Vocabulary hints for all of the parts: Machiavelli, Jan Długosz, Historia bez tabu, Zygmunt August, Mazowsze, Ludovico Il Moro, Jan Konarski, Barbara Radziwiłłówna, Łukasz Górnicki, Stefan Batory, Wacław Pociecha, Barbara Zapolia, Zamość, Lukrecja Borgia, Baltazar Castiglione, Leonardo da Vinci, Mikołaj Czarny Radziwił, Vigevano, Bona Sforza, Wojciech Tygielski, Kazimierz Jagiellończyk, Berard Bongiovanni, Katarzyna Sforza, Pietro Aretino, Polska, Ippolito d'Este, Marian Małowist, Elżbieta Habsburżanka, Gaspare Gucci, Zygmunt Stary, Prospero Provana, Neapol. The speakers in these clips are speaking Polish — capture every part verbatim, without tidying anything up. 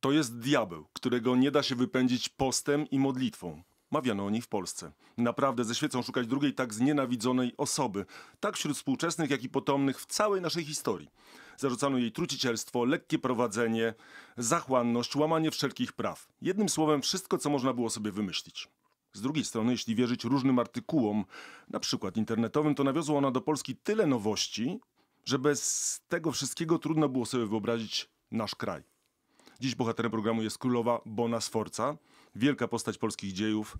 To jest diabeł, którego nie da się wypędzić postem i modlitwą. Mawiano o niej w Polsce. Naprawdę ze świecą szukać drugiej tak znienawidzonej osoby. Tak wśród współczesnych, jak i potomnych w całej naszej historii. Zarzucano jej trucicielstwo, lekkie prowadzenie, zachłanność, łamanie wszelkich praw. Jednym słowem wszystko, co można było sobie wymyślić. Z drugiej strony, jeśli wierzyć różnym artykułom, na przykład internetowym, to nawiozła ona do Polski tyle nowości, że bez tego wszystkiego trudno było sobie wyobrazić nasz kraj. Dziś bohaterem programu jest królowa Bona Sforza, wielka postać polskich dziejów,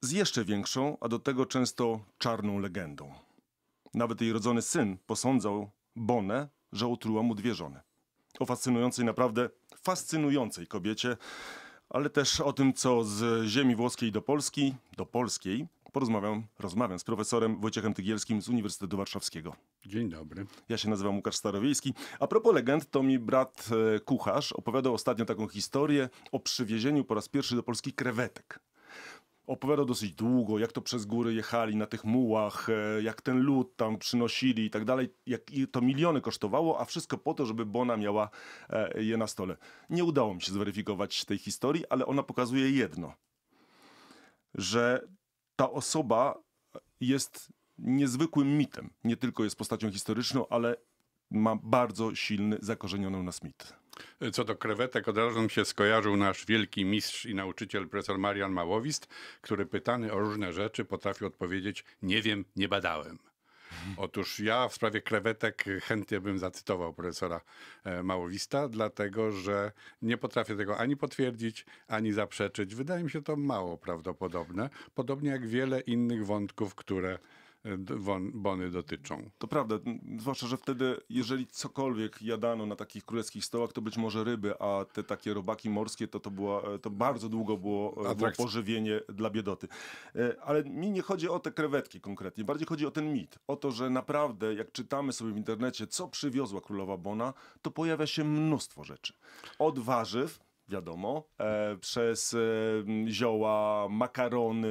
z jeszcze większą, a do tego często czarną legendą. Nawet jej rodzony syn posądzał Bonę, że otruła mu dwie żony. O fascynującej, naprawdę fascynującej kobiecie, ale też o tym, co z ziemi włoskiej do Polski, do polskiej, porozmawiam, rozmawiam z profesorem Wojciechem Tygielskim z Uniwersytetu Warszawskiego. Dzień dobry. Ja się nazywam Łukasz Starowiejski. A propos legend, to mi brat e, kucharz opowiadał ostatnio taką historię o przywiezieniu po raz pierwszy do Polski krewetek. Opowiadał dosyć długo, jak to przez góry jechali na tych mułach, e, jak ten lód tam przynosili i tak dalej. Jak i to miliony kosztowało, a wszystko po to, żeby Bona miała e, je na stole. Nie udało mi się zweryfikować tej historii, ale ona pokazuje jedno, że ta osoba jest niezwykłym mitem. Nie tylko jest postacią historyczną, ale ma bardzo silny, zakorzeniony u nas mit. Co do krewetek, od razu mi się skojarzył nasz wielki mistrz i nauczyciel profesor Marian Małowist, który pytany o różne rzeczy potrafił odpowiedzieć: nie wiem, nie badałem. Otóż ja w sprawie krewetek chętnie bym zacytował profesora Małowista, dlatego że nie potrafię tego ani potwierdzić, ani zaprzeczyć. Wydaje mi się to mało prawdopodobne, podobnie jak wiele innych wątków, które Bony dotyczą. To prawda, zwłaszcza że wtedy, jeżeli cokolwiek jadano na takich królewskich stołach, to być może ryby, a te takie robaki morskie, to, to, była, to bardzo długo było, było pożywienie dla biedoty. Ale mi nie chodzi o te krewetki konkretnie, bardziej chodzi o ten mit. O to, że naprawdę, jak czytamy sobie w internecie, co przywiozła królowa Bona, to pojawia się mnóstwo rzeczy. Od warzyw, wiadomo, e, przez e, zioła, makarony,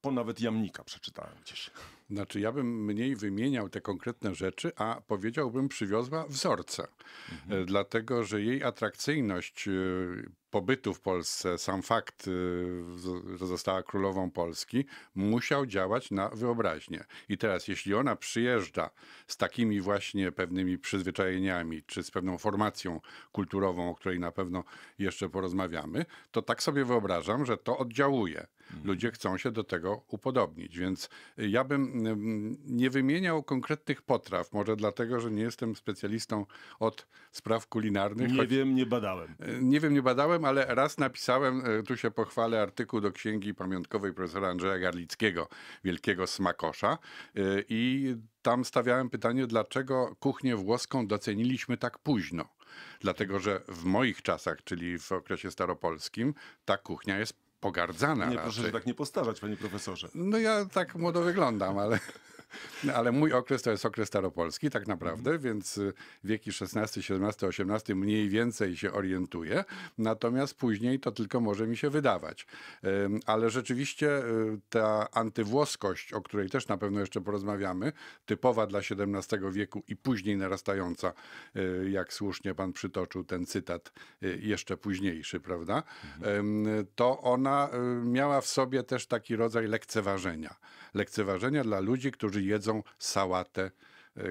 po nawet jamnika przeczytałem gdzieś. Znaczy ja bym mniej wymieniał te konkretne rzeczy, a powiedziałbym przywiozła wzorce. Mhm. Dlatego, że jej atrakcyjność pobytu w Polsce, sam fakt, że została królową Polski, musiał działać na wyobraźnię. I teraz, jeśli ona przyjeżdża z takimi właśnie pewnymi przyzwyczajeniami, czy z pewną formacją kulturową, o której na pewno jeszcze porozmawiamy, to tak sobie wyobrażam, że to oddziałuje. Ludzie chcą się do tego upodobnić, więc ja bym nie wymieniał konkretnych potraw, może dlatego, że nie jestem specjalistą od spraw kulinarnych. Nie wiem, nie badałem. Nie wiem, nie badałem, ale raz napisałem, tu się pochwalę, artykuł do księgi pamiątkowej profesora Andrzeja Garlickiego, wielkiego smakosza, i tam stawiałem pytanie, dlaczego kuchnię włoską doceniliśmy tak późno. Dlatego, że w moich czasach, czyli w okresie staropolskim, ta kuchnia jest pogardzana. Nie, proszę się tak nie postarzać, panie profesorze. No ja tak młodo wyglądam, ale, ale mój okres to jest okres staropolski tak naprawdę, mm. więc wieki szesnasty, siedemnasty, osiemnasty mniej więcej się orientuję. Natomiast później to tylko może mi się wydawać. Ale rzeczywiście ta antywłoskość, o której też na pewno jeszcze porozmawiamy, typowa dla siedemnastego wieku i później narastająca, jak słusznie pan przytoczył ten cytat jeszcze późniejszy, prawda? Mm. To ona miała w sobie też taki rodzaj lekceważenia. Lekceważenia dla ludzi, którzy jedzą sałatę,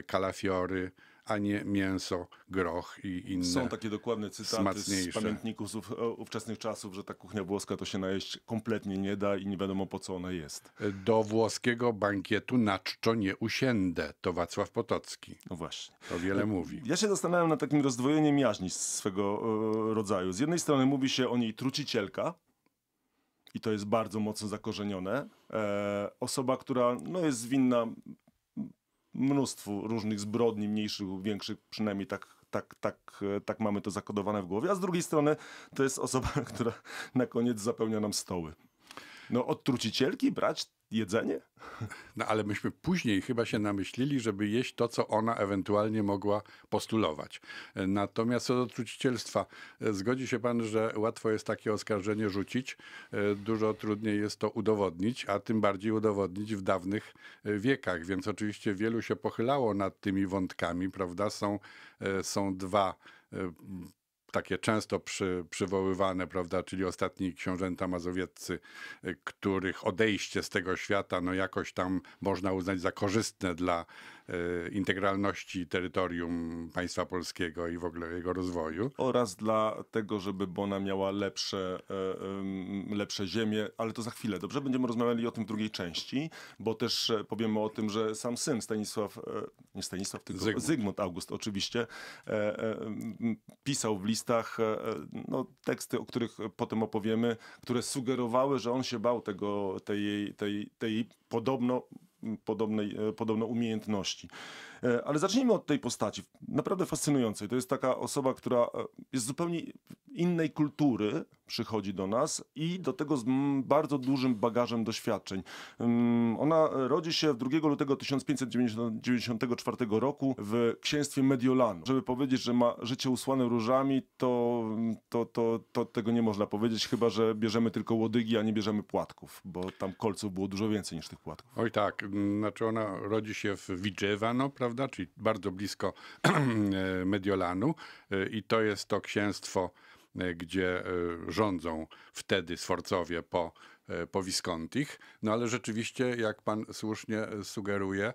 kalafiory, a nie mięso, groch i inne. Są takie dokładne cytaty z pamiętników z ówczesnych czasów, że ta kuchnia włoska to się najeść kompletnie nie da i nie wiadomo po co ona jest. Do włoskiego bankietu na czczo nie usiędę. To Wacław Potocki. No właśnie. To wiele ja, mówi. Ja się zastanawiam nad takim rozdwojeniem jaźni swego rodzaju. Z jednej strony mówi się o niej trucicielka, i to jest bardzo mocno zakorzenione. E, osoba, która no, jest winna mnóstwu różnych zbrodni, mniejszych, większych, przynajmniej tak, tak, tak, tak mamy to zakodowane w głowie. A z drugiej strony to jest osoba, która na koniec zapełnia nam stoły. No od trucicielki brać jedzenie? No ale myśmy później chyba się namyślili, żeby jeść to, co ona ewentualnie mogła postulować. Natomiast co do trucicielstwa, zgodzi się pan, że łatwo jest takie oskarżenie rzucić, dużo trudniej jest to udowodnić, a tym bardziej udowodnić w dawnych wiekach. Więc oczywiście wielu się pochylało nad tymi wątkami, prawda? Są, są dwa takie często przy, przywoływane, prawda, czyli ostatni książęta mazowieccy, których odejście z tego świata no jakoś tam można uznać za korzystne dla e, integralności terytorium państwa polskiego i w ogóle jego rozwoju. Oraz dla tego, żeby Bona miała lepsze, e, lepsze ziemie, ale to za chwilę, dobrze? Będziemy rozmawiali o tym w drugiej części, bo też powiemy o tym, że sam syn Stanisław, e, nie Stanisław, tylko Zygmunt, Zygmunt August oczywiście, e, e, pisał w listach no, teksty, o których potem opowiemy, które sugerowały, że on się bał tego, tej, tej, tej podobno, podobnej, podobno umiejętności. Ale zacznijmy od tej postaci, naprawdę fascynującej. To jest taka osoba, która jest zupełnie innej kultury, przychodzi do nas i do tego z bardzo dużym bagażem doświadczeń. Ona rodzi się drugiego lutego tysiąc pięćset dziewięćdziesiątego czwartego roku w księstwie Mediolanu. Żeby powiedzieć, że ma życie usłane różami, to, to, to, to tego nie można powiedzieć, chyba że bierzemy tylko łodygi, a nie bierzemy płatków, bo tam kolców było dużo więcej niż tych płatków. Oj tak, znaczy ona rodzi się w Vigevano, prawda, czyli bardzo blisko Mediolanu i to jest to księstwo, gdzie rządzą wtedy Sforcowie po, po Viscontich. No ale rzeczywiście, jak pan słusznie sugeruje,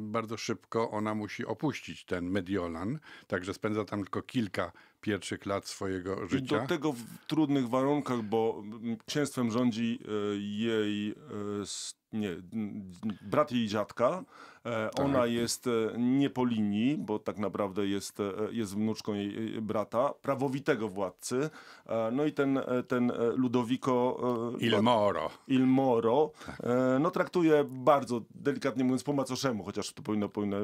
bardzo szybko ona musi opuścić ten Mediolan, także spędza tam tylko kilka pierwszych lat swojego życia. I do tego w trudnych warunkach, bo księstwem rządzi jej nie, brat jej dziadka. Ona tak. jest nie po linii, bo tak naprawdę jest, jest wnuczką jej brata, prawowitego władcy. No i ten, ten Ludovico Il Moro. Il Moro tak. no, traktuje bardzo, delikatnie mówiąc, po macoszemu, chociaż to powinno, powinno,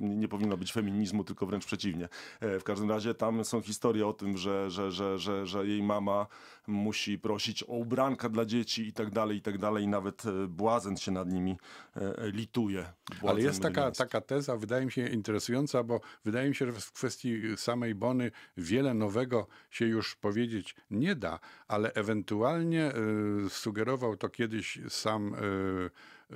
nie powinno być feminizmu, tylko wręcz przeciwnie. W każdym razie tam są historie o tym, że, że, że, że, że jej mama musi prosić o ubranka dla dzieci i tak dalej, i tak dalej. Nawet błazen się nad nimi lituje. Błazen. Jest taka, taka teza, wydaje mi się, interesująca, bo wydaje mi się, że w kwestii samej Bony wiele nowego się już powiedzieć nie da, ale ewentualnie y, sugerował to kiedyś sam y,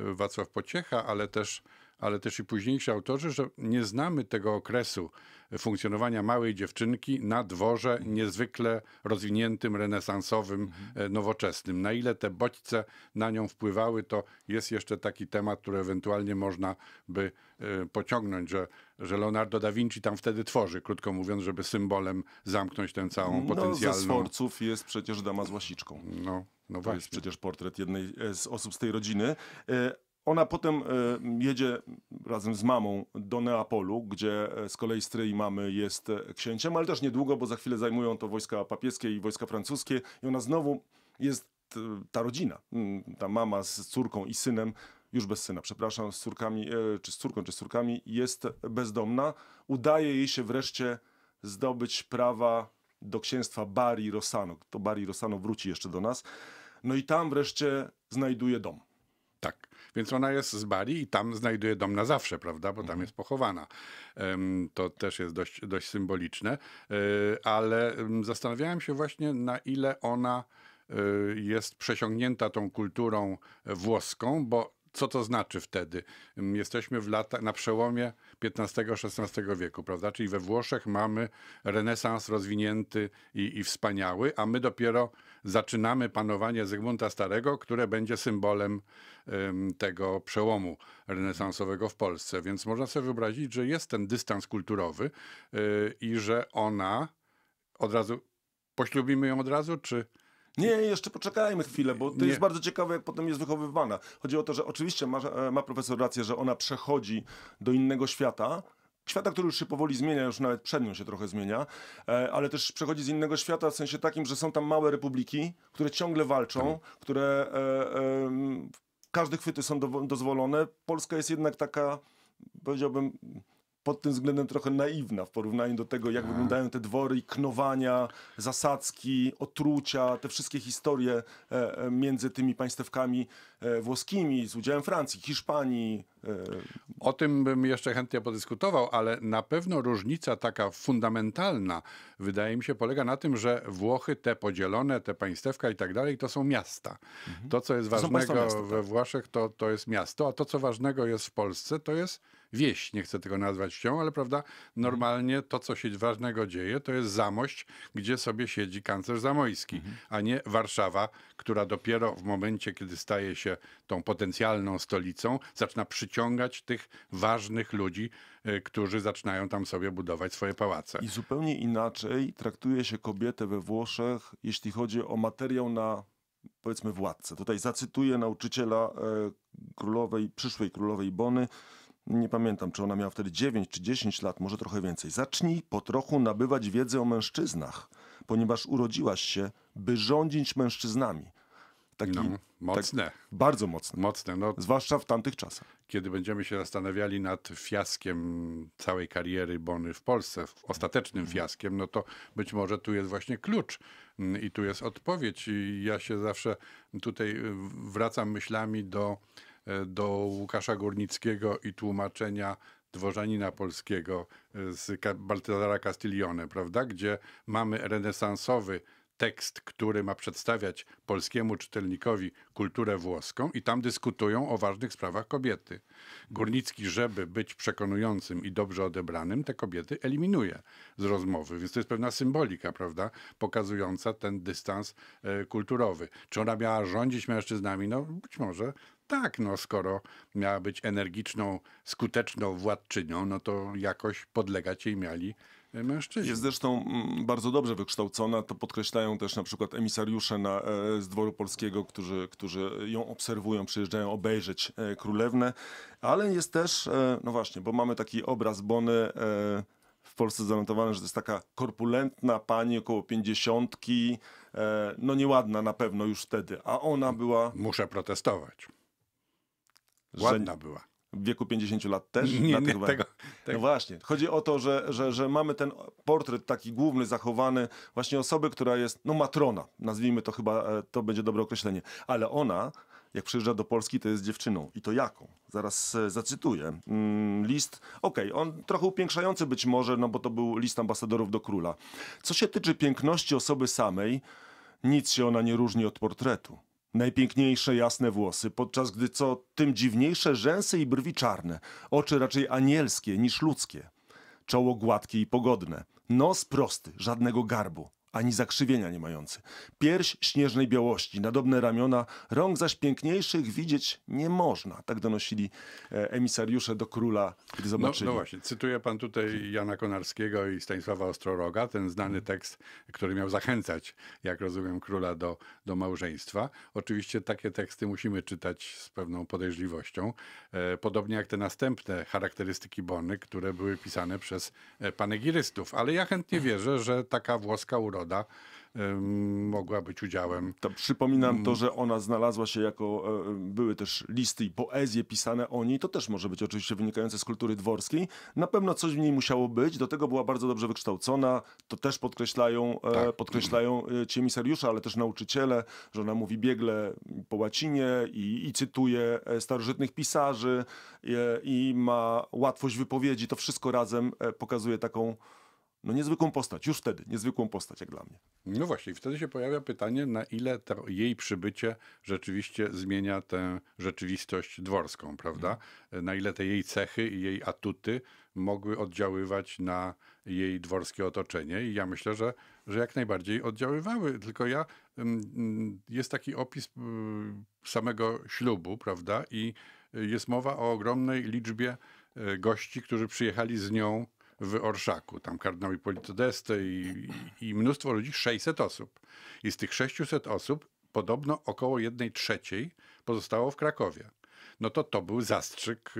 y, Wacław Pociecha, ale też, ale też i późniejsi autorzy, że nie znamy tego okresu funkcjonowania małej dziewczynki na dworze niezwykle rozwiniętym, renesansowym, nowoczesnym. Na ile te bodźce na nią wpływały, to jest jeszcze taki temat, który ewentualnie można by pociągnąć, że, że Leonardo da Vinci tam wtedy tworzy, krótko mówiąc, żeby symbolem zamknąć tę całą potencjalną... No, ze Sforców jest przecież dama z łasiczką. No, no to właśnie. Jest przecież portret jednej z osób z tej rodziny. Ona potem jedzie razem z mamą do Neapolu, gdzie z kolei stryj mamy jest księciem, ale też niedługo, bo za chwilę zajmują to wojska papieskie i wojska francuskie i ona znowu jest ta rodzina, ta mama z córką i synem, już bez syna, przepraszam, z córkami, czy z córką, czy z córkami, jest bezdomna. Udaje jej się wreszcie zdobyć prawa do księstwa Bari-Rossano. To Bari-Rossano wróci jeszcze do nas. No i tam wreszcie znajduje dom. Tak, więc ona jest z Bari i tam znajduje dom na zawsze, prawda, bo tam jest pochowana. To też jest dość, dość symboliczne, ale zastanawiałem się właśnie, na ile ona jest przesiągnięta tą kulturą włoską, bo co to znaczy wtedy? Jesteśmy w lata, na przełomie piętnastego szesnastego wieku, prawda? Czyli we Włoszech mamy renesans rozwinięty i, i wspaniały, a my dopiero zaczynamy panowanie Zygmunta Starego, które będzie symbolem um, tego przełomu renesansowego w Polsce. Więc można sobie wyobrazić, że jest ten dystans kulturowy yy, i że ona od razu, poślubimy ją od razu, czy... Nie, jeszcze poczekajmy chwilę, bo to nie. jest bardzo ciekawe, jak potem jest wychowywana. Chodzi o to, że oczywiście ma, ma profesor rację, że ona przechodzi do innego świata, świata, który już się powoli zmienia, już nawet przed nią się trochę zmienia, ale też przechodzi z innego świata w sensie takim, że są tam małe republiki, które ciągle walczą, hmm. które e, e, każde chwyty są do, dozwolone. Polska jest jednak taka, powiedziałbym... pod tym względem trochę naiwna w porównaniu do tego, jak wyglądają te dwory, knowania, zasadzki, otrucia, te wszystkie historie między tymi państewkami włoskimi, z udziałem Francji, Hiszpanii. O tym bym jeszcze chętnie podyskutował, ale na pewno różnica taka fundamentalna, wydaje mi się, polega na tym, że Włochy te podzielone, te państewka i tak dalej, to są miasta. Mhm. To, co jest to ważnego miasta, we Włoszech, to, to jest miasto, a to, co ważnego jest w Polsce, to jest wieś, nie chcę tego nazwać wsią, ale prawda, normalnie to, co się ważnego dzieje, to jest Zamość, gdzie sobie siedzi kanclerz zamojski, mhm. a nie Warszawa, która dopiero w momencie, kiedy staje się tą potencjalną stolicą, zaczyna przyciągać tych ważnych ludzi, którzy zaczynają tam sobie budować swoje pałace. I zupełnie inaczej traktuje się kobietę we Włoszech, jeśli chodzi o materiał na, powiedzmy, władcę. Tutaj zacytuję nauczyciela królowej, przyszłej królowej Bony. Nie pamiętam, czy ona miała wtedy dziewięć czy dziesięć lat, może trochę więcej. Zacznij po trochu nabywać wiedzę o mężczyznach, ponieważ urodziłaś się, by rządzić mężczyznami. Taki, no, mocne. Tak, bardzo mocne. Mocne no, zwłaszcza w tamtych czasach. Kiedy będziemy się zastanawiali nad fiaskiem całej kariery Bony w Polsce, ostatecznym fiaskiem, no to być może tu jest właśnie klucz i tu jest odpowiedź. I ja się zawsze tutaj wracam myślami do, do Łukasza Górnickiego i tłumaczenia dworzanina polskiego z Baltazara Castiglione, prawda? Gdzie mamy renesansowy tekst, który ma przedstawiać polskiemu czytelnikowi kulturę włoską i tam dyskutują o ważnych sprawach kobiety. Górnicki, żeby być przekonującym i dobrze odebranym, te kobiety eliminuje z rozmowy. Więc to jest pewna symbolika, prawda, pokazująca ten dystans y, kulturowy. Czy ona miała rządzić mężczyznami? No być może tak, no skoro miała być energiczną, skuteczną władczynią, no to jakoś podlegać jej miali mężczyźni. Jest zresztą bardzo dobrze wykształcona, to podkreślają też na przykład emisariusze na, z dworu polskiego, którzy, którzy ją obserwują, przyjeżdżają obejrzeć królewnę, ale jest też, no właśnie, bo mamy taki obraz Bony w Polsce zanotowany, że to jest taka korpulentna pani, około pięćdziesiątki, no nieładna na pewno już wtedy, a ona była... Muszę protestować. Ładna była. W wieku pięćdziesięciu lat też? Nie, nie, tego, tego. No właśnie. Chodzi o to, że, że, że mamy ten portret taki główny, zachowany właśnie osoby, która jest, no matrona, nazwijmy to chyba, to będzie dobre określenie. Ale ona, jak przyjeżdża do Polski, to jest dziewczyną. I to jaką? Zaraz zacytuję. List, okej, okay, on trochę upiększający być może, no bo to był list ambasadorów do króla. Co się tyczy piękności osoby samej, nic się ona nie różni od portretu. Najpiękniejsze jasne włosy, podczas gdy co tym dziwniejsze rzęsy i brwi czarne, oczy raczej anielskie niż ludzkie, czoło gładkie i pogodne, nos prosty, żadnego garbu, ani zakrzywienia nie mający, pierś śnieżnej białości, nadobne ramiona, rąk zaś piękniejszych widzieć nie można. Tak donosili emisariusze do króla, gdy zobaczyli. No, no właśnie, cytuję pan tutaj Jana Konarskiego i Stanisława Ostroróga, ten znany tekst, który miał zachęcać, jak rozumiem, króla do, do małżeństwa. Oczywiście takie teksty musimy czytać z pewną podejrzliwością, podobnie jak te następne charakterystyki Bony, które były pisane przez panegirystów, ale ja chętnie wierzę, że taka włoska uroda mogła być udziałem. To przypominam to, że ona znalazła się jako, były też listy i poezje pisane o niej, to też może być oczywiście wynikające z kultury dworskiej. Na pewno coś w niej musiało być, do tego była bardzo dobrze wykształcona, to też podkreślają, tak. podkreślają ci emisariusze, ale też nauczyciele, że ona mówi biegle po łacinie i, i cytuje starożytnych pisarzy i, i ma łatwość wypowiedzi, to wszystko razem pokazuje taką No niezwykłą postać, już wtedy, niezwykłą postać jak dla mnie. No właśnie, wtedy się pojawia pytanie, na ile to jej przybycie rzeczywiście zmienia tę rzeczywistość dworską, prawda? Mm. Na ile te jej cechy i jej atuty mogły oddziaływać na jej dworskie otoczenie i ja myślę, że, że jak najbardziej oddziaływały, tylko ja, jest taki opis samego ślubu, prawda? I jest mowa o ogromnej liczbie gości, którzy przyjechali z nią w Orszaku, tam kardynał Ippolito d'Este i, i mnóstwo ludzi, sześćset osób. I z tych sześciuset osób podobno około jednej trzeciej pozostało w Krakowie. No to to był zastrzyk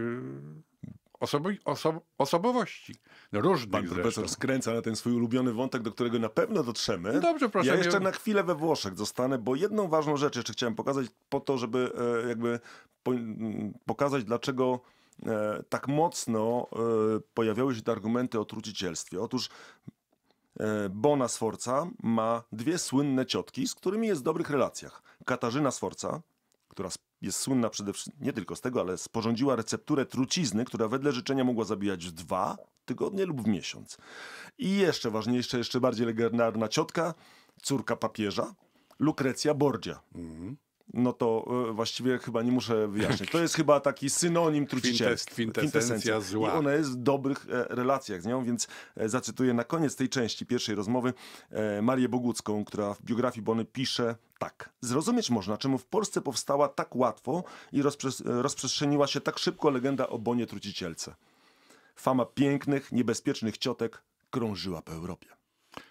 osobi- oso- osobowości. No, różnych Pan profesor zresztą. Skręca na ten swój ulubiony wątek, do którego na pewno dotrzemy. Dobrze, proszę. Ja jeszcze nie... na chwilę we Włoszech zostanę, bo jedną ważną rzecz jeszcze chciałem pokazać po to, żeby jakby pokazać, dlaczego tak mocno pojawiały się te argumenty o trucicielstwie. Otóż Bona Sforza ma dwie słynne ciotki, z którymi jest w dobrych relacjach. Katarzyna Sforza, która jest słynna przede wszystkim, nie tylko z tego, ale sporządziła recepturę trucizny, która wedle życzenia mogła zabijać w dwa tygodnie lub w miesiąc. I jeszcze ważniejsza, jeszcze bardziej legendarna ciotka, córka papieża, Lukrecja Borgia. Mhm. no to właściwie chyba nie muszę wyjaśniać. To jest chyba taki synonim trucicielstwa. Kwintesencja zła. I ona jest w dobrych relacjach z nią, więc zacytuję na koniec tej części pierwszej rozmowy Marię Bogucką, która w biografii Bony pisze tak. Zrozumieć można, czemu w Polsce powstała tak łatwo i rozprzestrzeniła się tak szybko legenda o Bonie trucicielce. Fama pięknych, niebezpiecznych ciotek krążyła po Europie.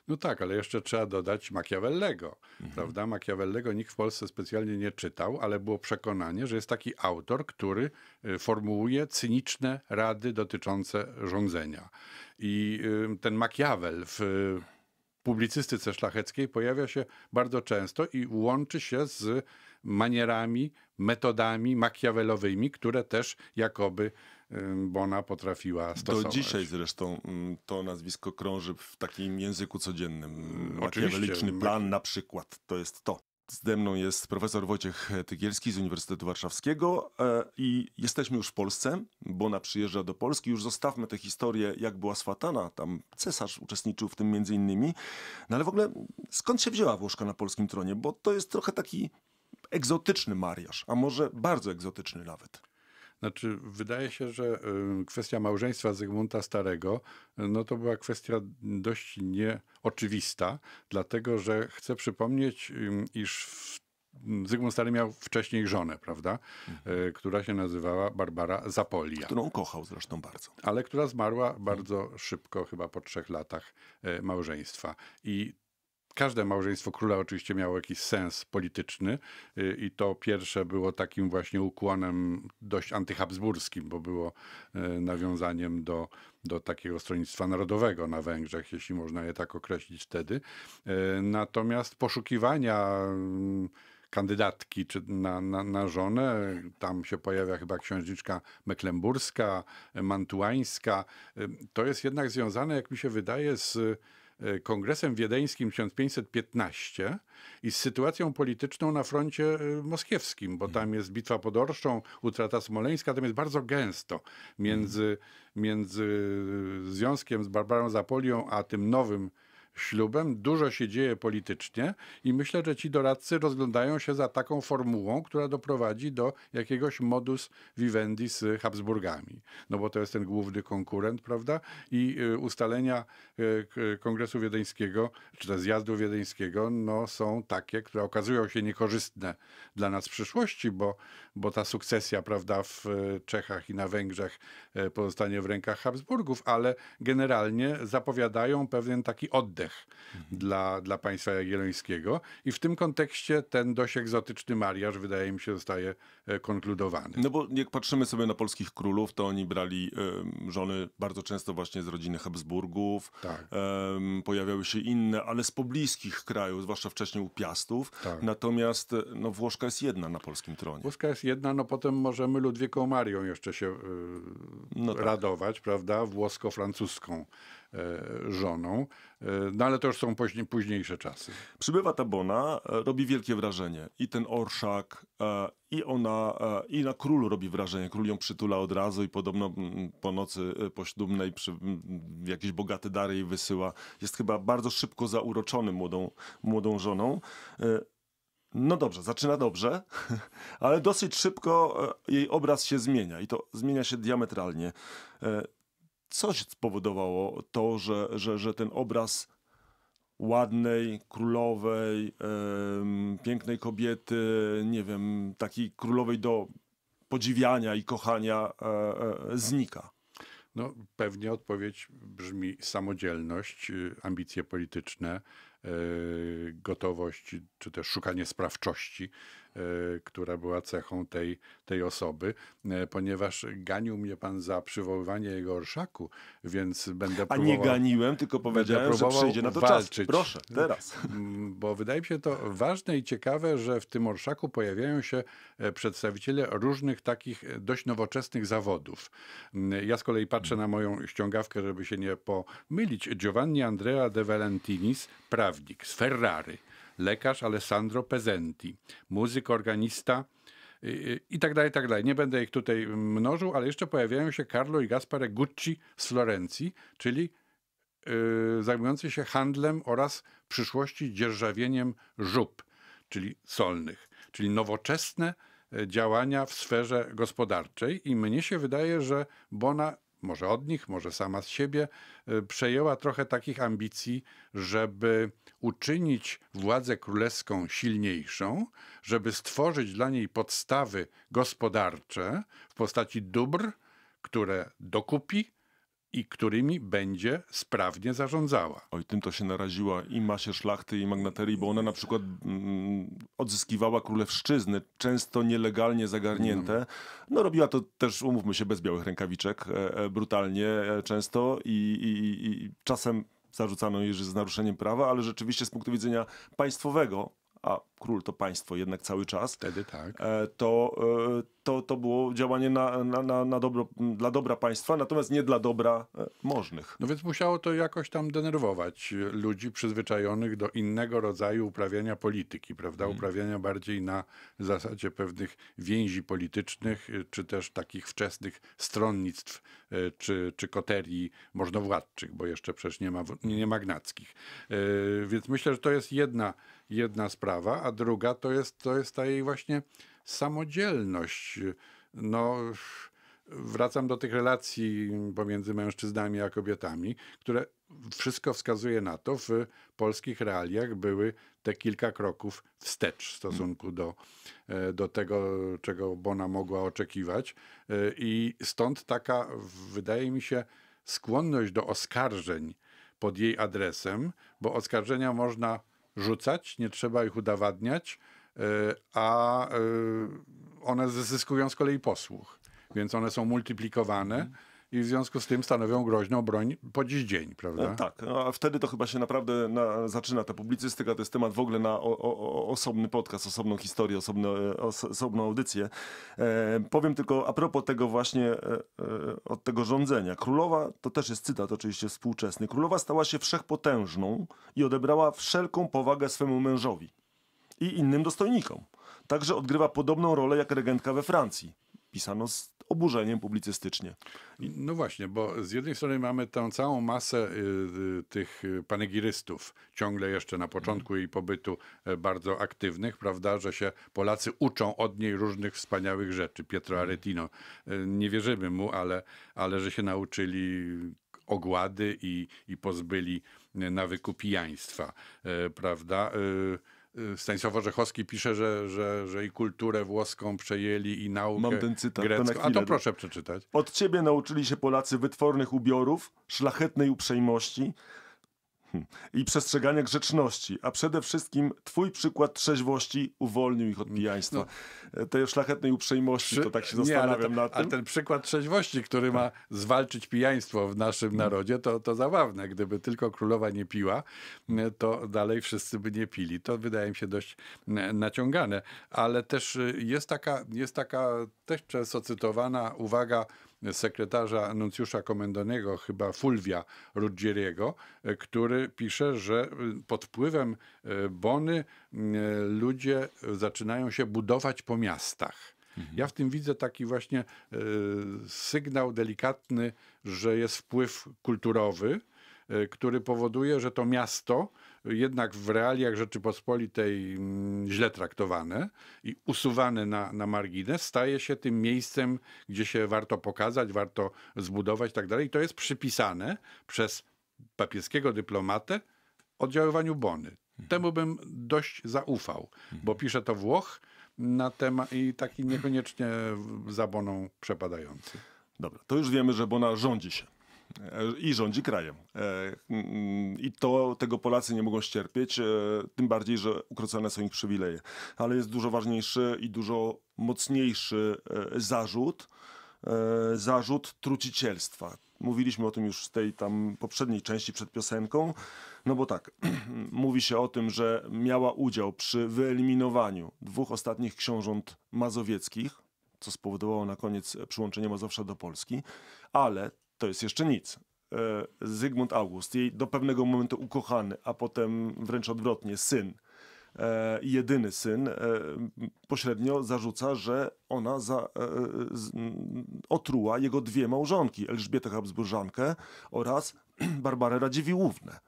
No tak, ale jeszcze trzeba dodać Machiavellego, mhm. prawda? Machiavellego nikt w Polsce specjalnie nie czytał, ale było przekonanie, że jest taki autor, który formułuje cyniczne rady dotyczące rządzenia. I ten Machiavel w publicystyce szlacheckiej pojawia się bardzo często i łączy się z manierami, metodami makiawelowymi, które też jakoby Bona potrafiła stosować. Do dzisiaj zresztą to nazwisko krąży w takim języku codziennym. Makiaweliczny plan na przykład, to jest to. Ze mną jest profesor Wojciech Tygielski z Uniwersytetu Warszawskiego i jesteśmy już w Polsce. Bona przyjeżdża do Polski. Już zostawmy tę historię, jak była swatana. Tam cesarz uczestniczył w tym między innymi. No ale w ogóle skąd się wzięła Włoszka na polskim tronie? Bo to jest trochę taki egzotyczny mariaż, a może bardzo egzotyczny nawet. Znaczy, wydaje się, że kwestia małżeństwa Zygmunta Starego no to była kwestia dość nieoczywista, dlatego że chcę przypomnieć, iż Zygmunt Stary miał wcześniej żonę, prawda, mhm. która się nazywała Barbara Zapolia. Którą kochał zresztą bardzo. Ale która zmarła bardzo mhm. szybko, chyba po trzech latach małżeństwa. I każde małżeństwo króla oczywiście miało jakiś sens polityczny i to pierwsze było takim właśnie ukłonem dość antyhabsburskim, bo było nawiązaniem do, do takiego stronnictwa narodowego na Węgrzech, jeśli można je tak określić wtedy. Natomiast poszukiwania kandydatki czy na, na, na żonę. Tam się pojawia chyba księżniczka meklemburska, mantuańska. To jest jednak związane, jak mi się wydaje, z Kongresem Wiedeńskim tysiąc pięćset piętnastym i z sytuacją polityczną na froncie moskiewskim, bo tam jest bitwa pod Orszą, utrata smoleńska, tam jest bardzo gęsto między, między związkiem z Barbarą Zapolią a tym nowym ślubem. Dużo się dzieje politycznie i myślę, że ci doradcy rozglądają się za taką formułą, która doprowadzi do jakiegoś modus vivendi z Habsburgami. No bo to jest ten główny konkurent, prawda? I ustalenia Kongresu Wiedeńskiego, czy też Zjazdu Wiedeńskiego, no są takie, które okazują się niekorzystne dla nas w przyszłości, bo, bo ta sukcesja, prawda, w Czechach i na Węgrzech pozostanie w rękach Habsburgów, ale generalnie zapowiadają pewien taki oddech Dla, dla państwa jagiellońskiego i w tym kontekście ten dość egzotyczny mariaż, wydaje mi się, zostaje konkludowany. No bo jak patrzymy sobie na polskich królów, to oni brali y, żony bardzo często właśnie z rodziny Habsburgów. Tak. Y, pojawiały się inne, ale z pobliskich krajów, zwłaszcza wcześniej u Piastów. Tak. Natomiast no, Włoszka jest jedna na polskim tronie. Włoszka jest jedna, no potem możemy Ludwiką Marią jeszcze się y, no tak. radować, prawda? Włosko-francuską żoną, no ale to już są później, późniejsze czasy. Przybywa ta Bona, robi wielkie wrażenie. I ten orszak, i ona, i na królu robi wrażenie. Król ją przytula od razu i podobno po nocy poślubnej przy, jakieś bogate dary jej wysyła. Jest chyba bardzo szybko zauroczony młodą, młodą żoną. No dobrze, zaczyna dobrze, ale dosyć szybko jej obraz się zmienia i to zmienia się diametralnie. Coś spowodowało to, że, że, że ten obraz ładnej, królowej, yy, pięknej kobiety, nie wiem, takiej królowej do podziwiania i kochania yy, yy, znika. No, pewnie odpowiedź brzmi samodzielność, ambicje polityczne, yy, gotowość czy też szukanie sprawczości, która była cechą tej, tej osoby, ponieważ ganił mnie pan za przywoływanie jego orszaku, więc będę próbował... A nie ganiłem, tylko powiedziałem, że przyjdzie na to walczyć. Czas. Proszę, teraz. Bo wydaje mi się to ważne i ciekawe, że w tym orszaku pojawiają się przedstawiciele różnych takich dość nowoczesnych zawodów. Ja z kolei patrzę na moją ściągawkę, żeby się nie pomylić. Giovanni Andrea de Valentinis, prawnik z Ferrari. Lekarz Alessandro Pezenti, muzyk, organista i tak dalej, i tak dalej. Nie będę ich tutaj mnożył, ale jeszcze pojawiają się Carlo i Gaspare Gucci z Florencji, czyli yy, zajmujący się handlem oraz w przyszłości dzierżawieniem żób, czyli solnych. czyli nowoczesne działania w sferze gospodarczej. I mnie się wydaje, że Bona, może od nich, może sama z siebie, przejęła trochę takich ambicji, żeby uczynić władzę królewską silniejszą, żeby stworzyć dla niej podstawy gospodarcze w postaci dóbr, które dokupi i którymi będzie sprawnie zarządzała. Oj, tym to się naraziła i masie szlachty, i magnaterii, bo ona na przykład mm, odzyskiwała królewszczyzny, często nielegalnie zagarnięte. Mm. No robiła to też, umówmy się, bez białych rękawiczek, e, e, brutalnie e, często i, i, i czasem zarzucano jej, że z naruszeniem prawa, ale rzeczywiście z punktu widzenia państwowego, a król to państwo jednak cały czas, wtedy tak. to, to, to było działanie na, na, na dobro, dla dobra państwa, natomiast nie dla dobra możnych. No więc musiało to jakoś tam denerwować ludzi przyzwyczajonych do innego rodzaju uprawiania polityki, prawda? Hmm. Uprawiania bardziej na zasadzie pewnych więzi politycznych, czy też takich wczesnych stronnictw, czy, czy koterii możnowładczych, bo jeszcze przecież nie ma, nie magnackich. Więc myślę, że to jest jedna Jedna sprawa, a druga to jest, to jest ta jej właśnie samodzielność. No, wracam do tych relacji pomiędzy mężczyznami a kobietami, które wszystko wskazuje na to, w polskich realiach były te kilka kroków wstecz w stosunku do, do tego, czego Bona mogła oczekiwać. I stąd taka, wydaje mi się, skłonność do oskarżeń pod jej adresem, bo oskarżenia można rzucać, nie trzeba ich udowadniać, a one zyskują z kolei posłuch. Więc one są multiplikowane i w związku z tym stanowią groźną broń po dziś dzień, prawda? Tak, a wtedy to chyba się naprawdę na, zaczyna ta publicystyka, to jest temat w ogóle na o, o, osobny podcast, osobną historię, osobno, os, osobną audycję. E, powiem tylko a propos tego właśnie, e, od tego rządzenia. Królowa, to też jest cytat oczywiście współczesny, królowa stała się wszechpotężną i odebrała wszelką powagę swemu mężowi i innym dostojnikom. Także odgrywa podobną rolę jak regentka we Francji. Pisano z oburzeniem publicystycznie. No właśnie, bo z jednej strony mamy tę całą masę tych panegirystów, ciągle jeszcze na początku jej pobytu bardzo aktywnych, prawda, że się Polacy uczą od niej różnych wspaniałych rzeczy. Pietro Aretino, nie wierzymy mu, ale, ale że się nauczyli ogłady i, i pozbyli nawyku pijaństwa, prawda. Stanisław Orzechowski pisze, że, że, że i kulturę włoską przejęli, i naukę Mam ten cytat, grecką. To na chwilę, a to proszę przeczytać. Od ciebie nauczyli się Polacy wytwornych ubiorów, szlachetnej uprzejmości i przestrzegania grzeczności, a przede wszystkim twój przykład trzeźwości uwolnił ich od pijaństwa. No. Tej szlachetnej uprzejmości, Przy... to tak się zastanawiam nie, to, nad tym. Ale ten przykład trzeźwości, który ma zwalczyć pijaństwo w naszym narodzie, to, to zabawne. Gdyby tylko królowa nie piła, to dalej wszyscy by nie pili. To wydaje mi się dość naciągane. Ale też jest taka, jest taka też często cytowana uwaga sekretarza nuncjusza komendanego, chyba Fulvia Ruggieriego, który pisze, że pod wpływem Bony ludzie zaczynają się budować po miastach. Mhm. Ja w tym widzę taki właśnie sygnał delikatny, że jest wpływ kulturowy, który powoduje, że to miasto jednak w realiach Rzeczypospolitej źle traktowane i usuwane na, na margines, staje się tym miejscem, gdzie się warto pokazać, warto zbudować i tak dalej. I to jest przypisane przez papieskiego dyplomatę oddziaływaniu Bony. Temu bym dość zaufał, bo pisze to Włoch na temat i taki niekoniecznie za Boną przepadający. Dobra, to już wiemy, że Bona rządzi się. I rządzi krajem. I to tego Polacy nie mogą ścierpieć, tym bardziej, że ukrócone są ich przywileje. Ale jest dużo ważniejszy i dużo mocniejszy zarzut, zarzut trucicielstwa. Mówiliśmy o tym już w tej tam poprzedniej części przed piosenką. No bo tak, mówi się o tym, że miała udział przy wyeliminowaniu dwóch ostatnich książąt mazowieckich, co spowodowało na koniec przyłączenie Mazowsza do Polski, ale to jest jeszcze nic. Zygmunt August, jej do pewnego momentu ukochany, a potem wręcz odwrotnie syn, jedyny syn, pośrednio zarzuca, że ona za, otruła jego dwie małżonki, Elżbietę Habsburżankę oraz Barbarę Radziwiłłównę.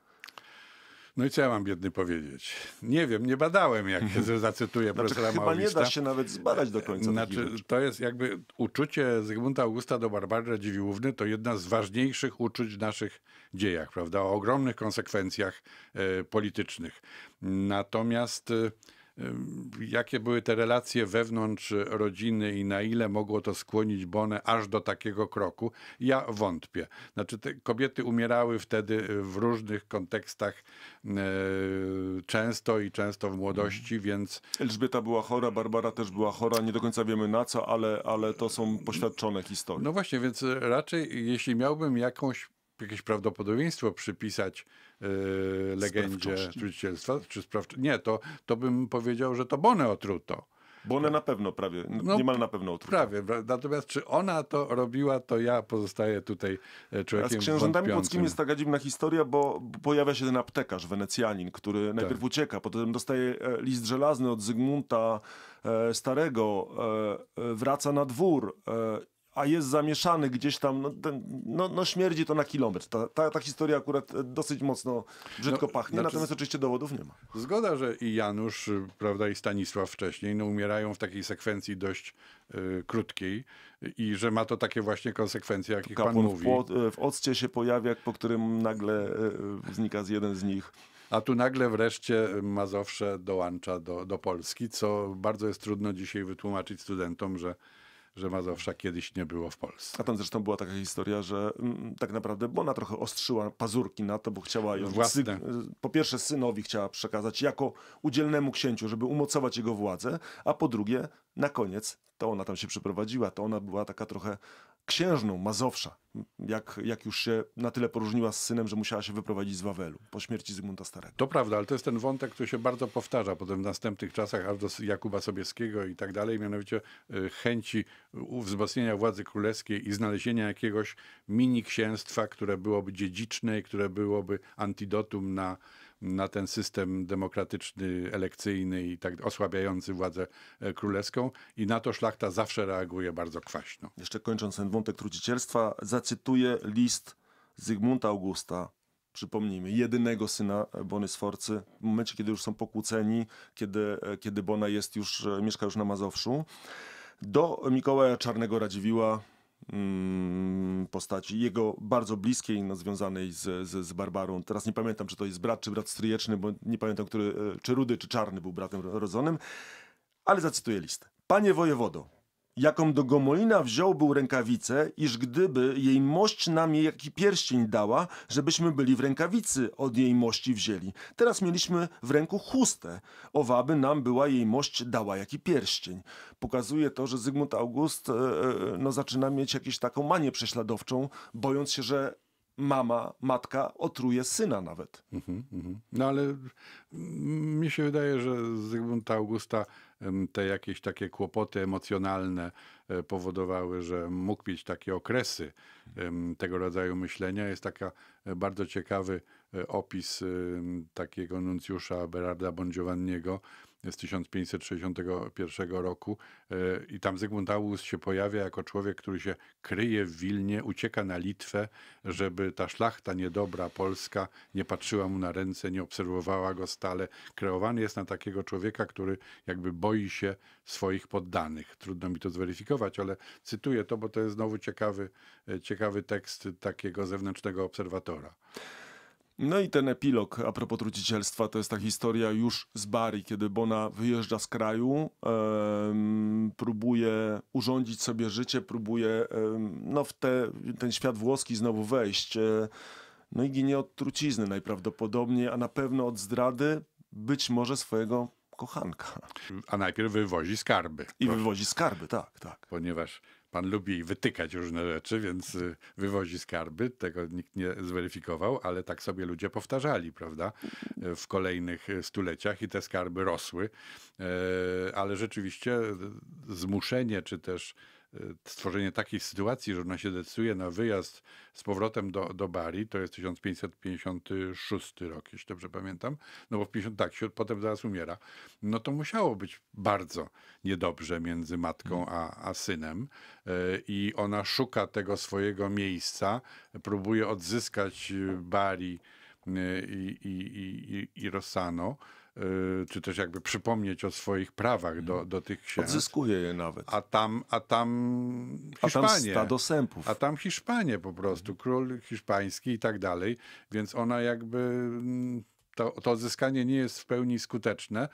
No i co ja mam, biedny, powiedzieć? Nie wiem, nie badałem, jak zacytuję profesora znaczy, Małowista. Chyba nie da się nawet zbadać do końca. Znaczy, to jest jakby uczucie Zygmunta Augusta do Barbary Dziwiłówny, to jedna z ważniejszych uczuć w naszych dziejach, prawda? O ogromnych konsekwencjach y, politycznych. Natomiast y, jakie były te relacje wewnątrz rodziny i na ile mogło to skłonić Bonę aż do takiego kroku? Ja wątpię. Znaczy, te kobiety umierały wtedy w różnych kontekstach e, często i często w młodości, więc... Elżbieta była chora, Barbara też była chora, nie do końca wiemy na co, ale, ale to są poświadczone historie. No właśnie, więc raczej jeśli miałbym jakąś jakieś prawdopodobieństwo przypisać yy, legendzie trucicielstwa, czy sprawczy... Nie, to, to bym powiedział, że to Bonę otruto. Bonę na pewno prawie, no, niemal na pewno otruto. Prawie, natomiast czy ona to robiła, to ja pozostaję tutaj człowiekiem. A z księżętami płockimi jest taka dziwna historia, bo pojawia się ten aptekarz wenecjanin, który tak. najpierw ucieka, potem dostaje list żelazny od Zygmunta e, Starego, e, wraca na dwór e, a jest zamieszany gdzieś tam, no, no, no śmierdzi to na kilometr. Ta, ta, ta historia akurat dosyć mocno brzydko no, pachnie, znaczy, natomiast oczywiście dowodów nie ma. Zgoda, że i Janusz, prawda, i Stanisław wcześniej no, umierają w takiej sekwencji dość y, krótkiej i że ma to takie właśnie konsekwencje, jakich pan mówi. W, w occie się pojawia, po którym nagle y, znika z jeden z nich. A tu nagle wreszcie Mazowsze dołącza do, do Polski, co bardzo jest trudno dzisiaj wytłumaczyć studentom, że że Mazowsza kiedyś nie było w Polsce. A tam zresztą była taka historia, że m, tak naprawdę Bona trochę ostrzyła pazurki na to, bo chciała ją Własne. Syg, po pierwsze synowi chciała przekazać jako udzielnemu księciu, żeby umocować jego władzę, a po drugie na koniec to ona tam się przeprowadziła, to ona była taka trochę księżną Mazowsza, jak, jak już się na tyle poróżniła z synem, że musiała się wyprowadzić z Wawelu po śmierci Zygmunta Starego. To prawda, ale to jest ten wątek, który się bardzo powtarza potem w następnych czasach, aż do Jakuba Sobieskiego i tak dalej, mianowicie chęci wzmocnienia władzy królewskiej i znalezienia jakiegoś mini księstwa, które byłoby dziedziczne i które byłoby antidotum na na ten system demokratyczny, elekcyjny i tak osłabiający władzę królewską i na to szlachta zawsze reaguje bardzo kwaśno. Jeszcze kończąc ten wątek trucicielstwa, zacytuję list Zygmunta Augusta, przypomnijmy, jedynego syna Bony Sforcy, w momencie, kiedy już są pokłóceni, kiedy, kiedy Bona jest już, mieszka już na Mazowszu, do Mikołaja Czarnego Radziwiła, postaci jego bardzo bliskiej, no, związanej z, z, z Barbarą. Teraz nie pamiętam, czy to jest brat, czy brat stryjeczny, bo nie pamiętam, który, czy Rudy, czy Czarny był bratem rodzonym, ale zacytuję list. Panie wojewodo, jaką do Gomolina wziął był rękawicę, iż gdyby jej mość nam jej jaki pierścień dała, żebyśmy byli w rękawicy od jej mości wzięli. Teraz mieliśmy w ręku chustę, owaby nam była jej mość dała jaki pierścień. Pokazuje to, że Zygmunt August no, zaczyna mieć jakąś taką manię prześladowczą, bojąc się, że mama, matka otruje syna nawet. Mm-hmm, mm-hmm. No ale mi się wydaje, że Zygmunta Augusta te jakieś takie kłopoty emocjonalne powodowały, że mógł mieć takie okresy tego rodzaju myślenia. Jest taka bardzo ciekawy opis takiego nuncjusza Berarda Bongiovanniego z tysiąc pięćset sześćdziesiątego pierwszego roku i tam Zygmunt August się pojawia jako człowiek, który się kryje w Wilnie, ucieka na Litwę, żeby ta szlachta niedobra polska nie patrzyła mu na ręce, nie obserwowała go stale. Kreowany jest na takiego człowieka, który jakby boi się swoich poddanych. Trudno mi to zweryfikować, ale cytuję to, bo to jest znowu ciekawy, ciekawy tekst takiego zewnętrznego obserwatora. No i ten epilog a propos trucicielstwa to jest ta historia już z Bari, kiedy Bona wyjeżdża z kraju, um, próbuje urządzić sobie życie, próbuje um, no w te, ten świat włoski znowu wejść. No i ginie od trucizny najprawdopodobniej, a na pewno od zdrady, być może swojego kochanka. A najpierw wywozi skarby. I wywozi skarby, tak, tak. Ponieważ pan lubi wytykać różne rzeczy, więc wywozi skarby. Tego nikt nie zweryfikował, ale tak sobie ludzie powtarzali, prawda? W kolejnych stuleciach i te skarby rosły. Ale rzeczywiście zmuszenie, czy też stworzenie takiej sytuacji, że ona się decyduje na wyjazd z powrotem do, do Bari, to jest tysiąc pięćset pięćdziesiąty szósty rok, jeśli dobrze pamiętam, no bo w pięćdziesiątym, tak, się potem zaraz umiera, no to musiało być bardzo niedobrze między matką a, a synem i ona szuka tego swojego miejsca, próbuje odzyskać Bari i, i, i, i Rossano, czy też jakby przypomnieć o swoich prawach do, do tych księg. Odzyskuje je nawet. A tam, a tam Hiszpanie. A tam stado sępów. A tam Hiszpanie po prostu, król hiszpański i tak dalej. Więc ona jakby... To, to odzyskanie nie jest w pełni skuteczne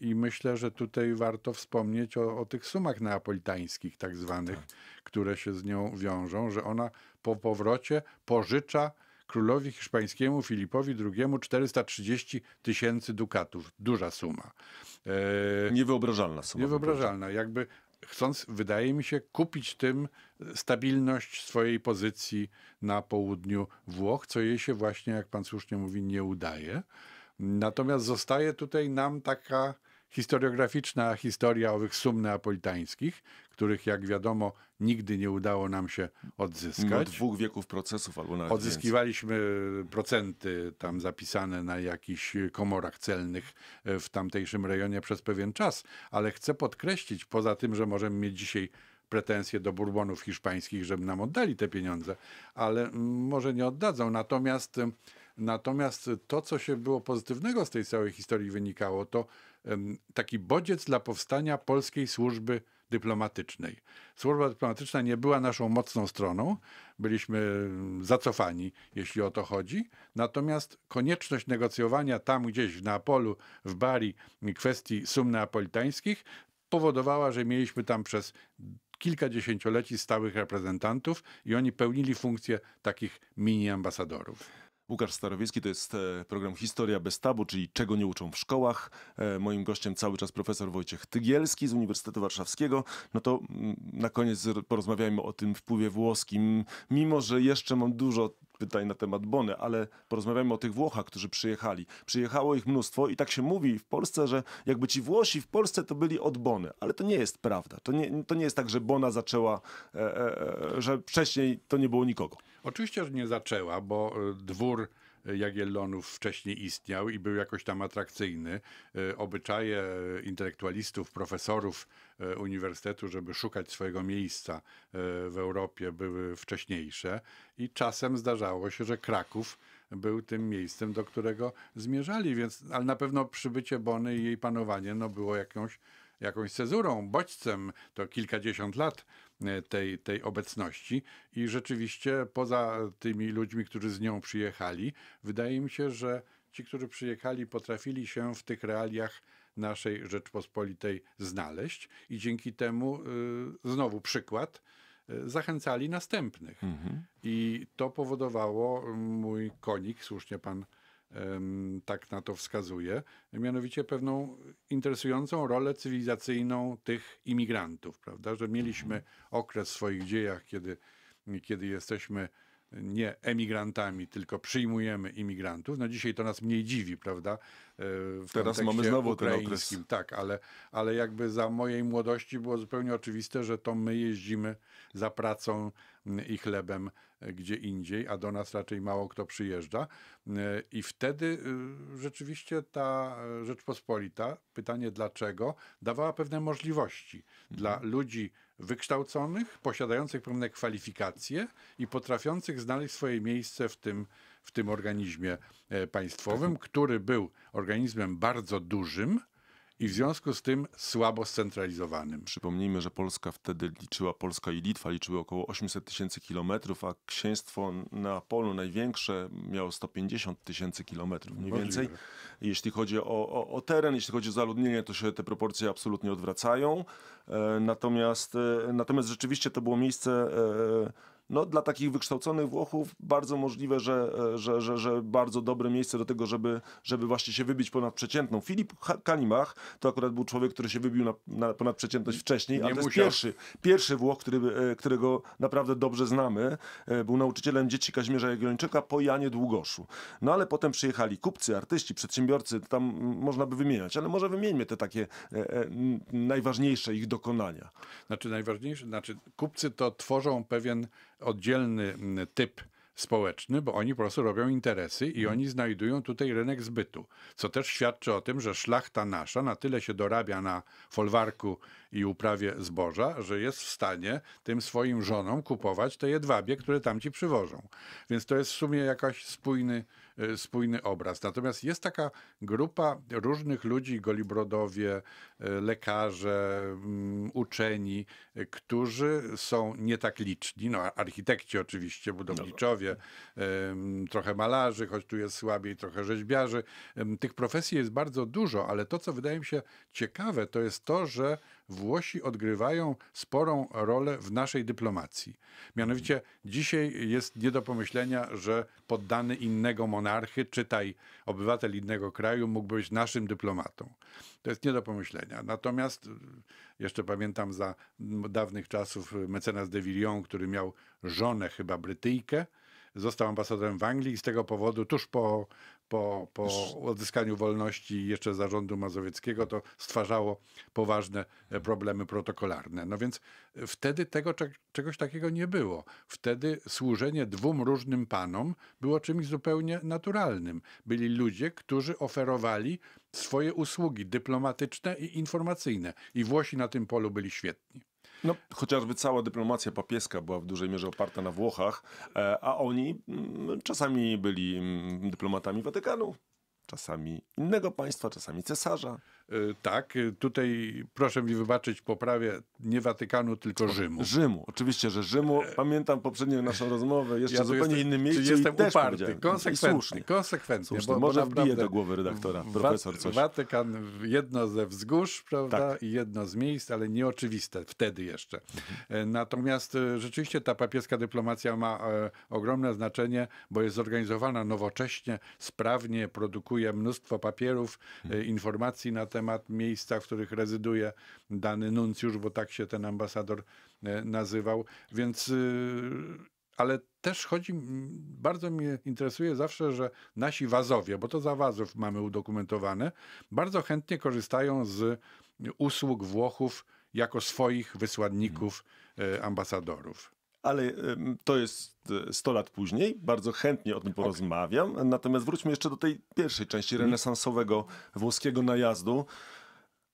i myślę, że tutaj warto wspomnieć o, o tych sumach neapolitańskich tak zwanych, tak. które się z nią wiążą, że ona po powrocie pożycza królowi hiszpańskiemu Filipowi drugiemu czterysta trzydzieści tysięcy dukatów. Duża suma. Niewyobrażalna suma. Niewyobrażalna. Jakby chcąc, wydaje mi się, kupić tym stabilność swojej pozycji na południu Włoch, co jej się właśnie, jak pan słusznie mówi, nie udaje. Natomiast zostaje tutaj nam taka historiograficzna historia owych sum neapolitańskich, których, jak wiadomo, nigdy nie udało nam się odzyskać. Od dwóch wieków procesów albo nawet odzyskiwaliśmy procenty tam zapisane na jakichś komorach celnych w tamtejszym rejonie przez pewien czas, ale chcę podkreślić, poza tym, że możemy mieć dzisiaj pretensje do Burbonów hiszpańskich, żeby nam oddali te pieniądze, ale może nie oddadzą. Natomiast, natomiast to, co się było pozytywnego z tej całej historii wynikało, to taki bodziec dla powstania polskiej służby dyplomatycznej. Służba dyplomatyczna nie była naszą mocną stroną. Byliśmy zacofani, jeśli o to chodzi. Natomiast konieczność negocjowania tam gdzieś w Neapolu, w Bari kwestii sum neapolitańskich powodowała, że mieliśmy tam przez kilka dziesięcioleci stałych reprezentantów i oni pełnili funkcję takich mini ambasadorów. Łukasz Starowiejski, to jest program Historia bez tabu, czyli czego nie uczą w szkołach. Moim gościem cały czas profesor Wojciech Tygielski z Uniwersytetu Warszawskiego. No to na koniec porozmawiajmy o tym wpływie włoskim, mimo że jeszcze mam dużo pytań na temat Bony, ale porozmawiajmy o tych Włochach, którzy przyjechali. Przyjechało ich mnóstwo i tak się mówi w Polsce, że jakby ci Włosi w Polsce to byli od Bony, ale to nie jest prawda. To nie, to nie jest tak, że Bona zaczęła, e, e, że wcześniej to nie było nikogo. Oczywiście, że nie zaczęła, bo dwór Jagiellonów wcześniej istniał i był jakoś tam atrakcyjny. Obyczaje intelektualistów, profesorów uniwersytetu, żeby szukać swojego miejsca w Europie, były wcześniejsze i czasem zdarzało się, że Kraków był tym miejscem, do którego zmierzali, więc, ale na pewno przybycie Bony i jej panowanie no, było jakąś, jakąś cezurą, bodźcem, to kilkadziesiąt lat tej, tej obecności i rzeczywiście poza tymi ludźmi, którzy z nią przyjechali, wydaje mi się, że ci, którzy przyjechali, potrafili się w tych realiach naszej Rzeczpospolitej znaleźć i dzięki temu y, znowu przykład, y, zachęcali następnych. Mhm. I to powodowało, mój konik, słusznie pan tak na to wskazuje, mianowicie pewną interesującą rolę cywilizacyjną tych imigrantów, prawda? Że mieliśmy okres w swoich dziejach, kiedy, kiedy jesteśmy nie emigrantami, tylko przyjmujemy imigrantów. No dzisiaj to nas mniej dziwi, prawda? W Teraz mamy znowu ten okres. Tak, ale, ale jakby za mojej młodości było zupełnie oczywiste, że to my jeździmy za pracą i chlebem gdzie indziej, a do nas raczej mało kto przyjeżdża. I wtedy rzeczywiście ta Rzeczpospolita, pytanie dlaczego, dawała pewne możliwości dla ludzi wykształconych, posiadających pewne kwalifikacje i potrafiących znaleźć swoje miejsce w tym, w tym organizmie państwowym, który był organizmem bardzo dużym i w związku z tym słabo scentralizowanym. Przypomnijmy, że Polska wtedy liczyła, Polska i Litwa liczyły około osiemset tysięcy kilometrów, a księstwo Neapolu największe miało sto pięćdziesiąt tysięcy kilometrów mniej więcej. Jeśli chodzi o, o, o teren, jeśli chodzi o zaludnienie, to się te proporcje absolutnie odwracają. E, natomiast, e, natomiast rzeczywiście to było miejsce... E, No, dla takich wykształconych Włochów bardzo możliwe, że, że, że, że bardzo dobre miejsce do tego, żeby, żeby właśnie się wybić ponad przeciętną. Filip Kalimach to akurat był człowiek, który się wybił na, na ponad przeciętność wcześniej, ale to jest pierwszy, pierwszy Włoch, który, którego naprawdę dobrze znamy. Był nauczycielem dzieci Kazimierza Jagiellończyka po Janie Długoszu. No ale potem przyjechali kupcy, artyści, przedsiębiorcy, tam można by wymieniać, ale może wymieńmy te takie najważniejsze ich dokonania. Znaczy najważniejsze, znaczy kupcy to tworzą pewien oddzielny typ społeczny, bo oni po prostu robią interesy i oni znajdują tutaj rynek zbytu, co też świadczy o tym, że szlachta nasza na tyle się dorabia na folwarku i uprawie zboża, że jest w stanie tym swoim żonom kupować te jedwabie, które tamci przywożą. Więc to jest w sumie jakiś spójny spójny obraz. Natomiast jest taka grupa różnych ludzi, golibrodowie, lekarze, uczeni, którzy są nie tak liczni. No, architekci oczywiście, budowniczowie, trochę malarzy, choć tu jest słabiej, trochę rzeźbiarzy. Tych profesji jest bardzo dużo, ale to, co wydaje mi się ciekawe, to jest to, że Włosi odgrywają sporą rolę w naszej dyplomacji. Mianowicie dzisiaj jest nie do pomyślenia, że poddany innego monarchy, czytaj obywatel innego kraju, mógłby być naszym dyplomatą. To jest nie do pomyślenia. Natomiast jeszcze pamiętam za dawnych czasów mecenas de Villion, który miał żonę chyba Brytyjkę, został ambasadorem w Anglii i z tego powodu tuż po, po, po odzyskaniu wolności jeszcze zarządu mazowieckiego to stwarzało poważne problemy protokolarne. No więc wtedy tego, czegoś takiego nie było. Wtedy służenie dwóm różnym panom było czymś zupełnie naturalnym. Byli ludzie, którzy oferowali swoje usługi dyplomatyczne i informacyjne. I Włosi na tym polu byli świetni. No, chociażby cała dyplomacja papieska była w dużej mierze oparta na Włochach, a oni czasami byli dyplomatami Watykanu, czasami innego państwa, czasami cesarza. Tak, tutaj proszę mi wybaczyć, poprawię nie Watykanu, tylko Rzymu. Rzymu, oczywiście, że Rzymu. Pamiętam poprzednią naszą rozmowę, jeszcze ja zupełnie jestem, innym miejscu. Jestem i uparty, konsekwentny, konsekwentny. Bo, może wbiję do głowy redaktora, profesor coś. Watykan, jedno ze wzgórz, prawda, tak, i jedno z miejsc, ale nieoczywiste wtedy jeszcze. Natomiast rzeczywiście ta papieska dyplomacja ma ogromne znaczenie, bo jest zorganizowana nowocześnie, sprawnie, produkuje mnóstwo papierów, hmm. informacji na temat miejsca, w których rezyduje dany nuncjusz, bo tak się ten ambasador nazywał. Więc, ale też chodzi, bardzo mnie interesuje zawsze, że nasi wazowie, bo to za wazów mamy udokumentowane, bardzo chętnie korzystają z usług Włochów jako swoich wysłanników, ambasadorów. Ale to jest sto lat później. Bardzo chętnie o tym porozmawiam. Natomiast wróćmy jeszcze do tej pierwszej części renesansowego włoskiego najazdu.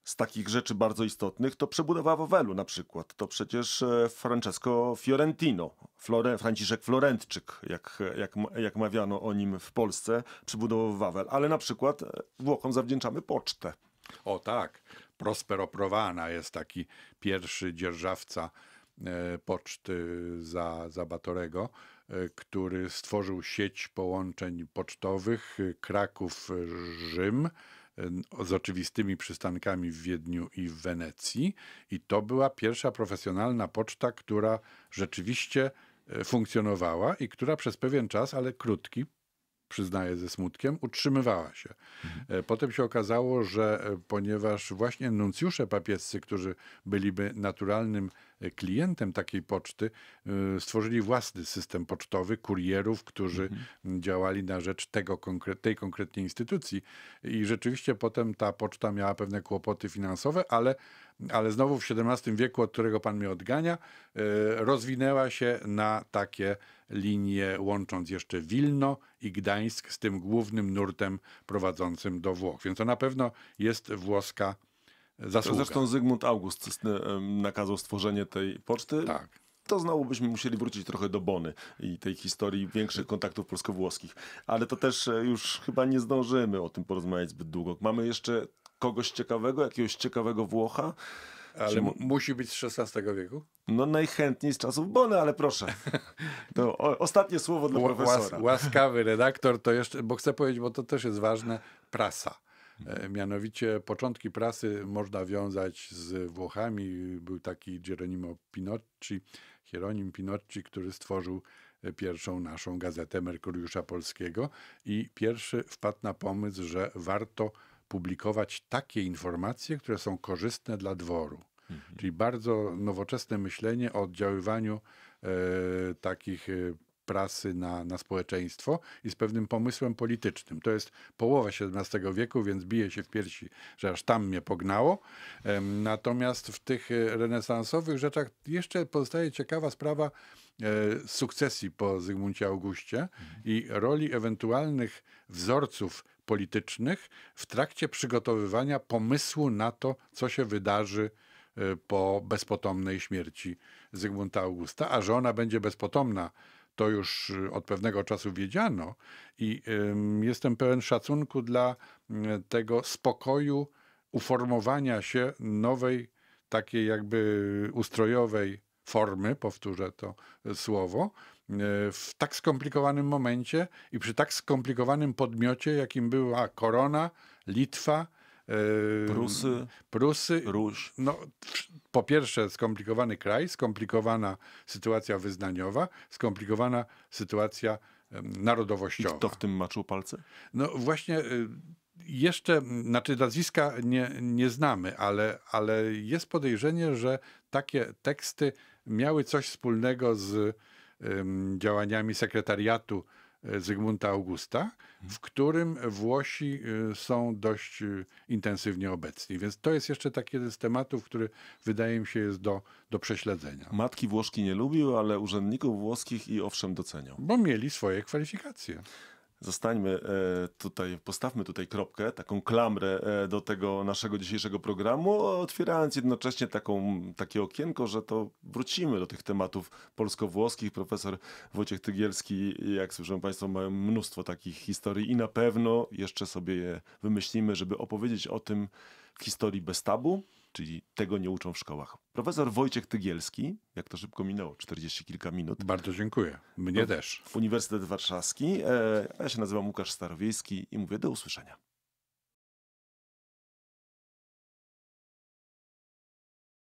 Z takich rzeczy bardzo istotnych to przebudowa Wawelu na przykład. To przecież Francesco Fiorentino, Flore, Franciszek Florentczyk, jak, jak, jak mawiano o nim w Polsce, przebudował Wawel. Ale na przykład Włochom zawdzięczamy pocztę. O tak, Prospero Provana jest taki pierwszy dzierżawca poczty za, za Batorego, który stworzył sieć połączeń pocztowych Kraków-Rzym z oczywistymi przystankami w Wiedniu i w Wenecji. I to była pierwsza profesjonalna poczta, która rzeczywiście funkcjonowała i która przez pewien czas, ale krótki, przyznaję ze smutkiem, utrzymywała się. Mhm. Potem się okazało, że ponieważ właśnie nuncjusze papiescy, którzy byliby naturalnym klientem takiej poczty, stworzyli własny system pocztowy, kurierów, którzy mhm. działali na rzecz tego, tej konkretnej instytucji. I rzeczywiście potem ta poczta miała pewne kłopoty finansowe, ale, ale znowu w siedemnastym wieku, od którego pan mnie odgania, rozwinęła się na takie linie, łącząc jeszcze Wilno i Gdańsk z tym głównym nurtem prowadzącym do Włoch. Więc to na pewno jest włoska zasługa. Zresztą Zygmunt August nakazał stworzenie tej poczty. Tak. To znowu byśmy musieli wrócić trochę do Bony i tej historii większych kontaktów polsko-włoskich. Ale to też już chyba nie zdążymy o tym porozmawiać zbyt długo. Mamy jeszcze kogoś ciekawego, jakiegoś ciekawego Włocha? Ale musi być z szesnastego wieku? No najchętniej z czasów Bony, ale proszę. To ostatnie słowo dla profesora. Łaskawy redaktor, to jeszcze, bo chcę powiedzieć, bo to też jest ważne, prasa. Mianowicie początki prasy można wiązać z Włochami. Był taki Geronimo Pinocci, Hieronim Pinocci, który stworzył pierwszą naszą gazetę Merkuriusza Polskiego i pierwszy wpadł na pomysł, że warto publikować takie informacje, które są korzystne dla dworu. Mhm. Czyli bardzo nowoczesne myślenie o oddziaływaniu e, takich e, prasy na, na społeczeństwo i z pewnym pomysłem politycznym. To jest połowa siedemnastego wieku, więc bije się w piersi, że aż tam mnie pognało. E, natomiast w tych renesansowych rzeczach jeszcze pozostaje ciekawa sprawa e, sukcesji po Zygmuncie Augustie mhm. i roli ewentualnych wzorców politycznych w trakcie przygotowywania pomysłu na to, co się wydarzy po bezpotomnej śmierci Zygmunta Augusta, a że ona będzie bezpotomna, to już od pewnego czasu wiedziano i jestem pełen szacunku dla tego spokoju uformowania się nowej, takiej jakby ustrojowej formy, powtórzę to słowo, w tak skomplikowanym momencie i przy tak skomplikowanym podmiocie, jakim była korona, Litwa, Prusy, Prusy Róż. No, po pierwsze skomplikowany kraj, skomplikowana sytuacja wyznaniowa, skomplikowana sytuacja narodowościowa. I kto w tym maczył palce? No właśnie jeszcze, znaczy nazwiska nie, nie znamy, ale, ale jest podejrzenie, że takie teksty miały coś wspólnego z um, działaniami sekretariatu Zygmunta Augusta, w którym Włosi są dość intensywnie obecni. Więc to jest jeszcze taki jeden z tematów, który wydaje mi się jest do, do prześledzenia. Matki Włoszki nie lubił, ale urzędników włoskich i owszem doceniał. Bo mieli swoje kwalifikacje. Zostańmy tutaj, postawmy tutaj kropkę, taką klamrę do tego naszego dzisiejszego programu, otwierając jednocześnie taką, takie okienko, że to wrócimy do tych tematów polsko-włoskich. Profesor Wojciech Tygielski, jak słyszą Państwo, mają mnóstwo takich historii i na pewno jeszcze sobie je wymyślimy, żeby opowiedzieć o tym w historii bez tabu, czyli tego nie uczą w szkołach. Profesor Wojciech Tygielski, jak to szybko minęło, czterdzieści kilka minut. Bardzo dziękuję. Mnie też. Uniwersytet Warszawski. Ja się nazywam Łukasz Starowiejski i mówię do usłyszenia.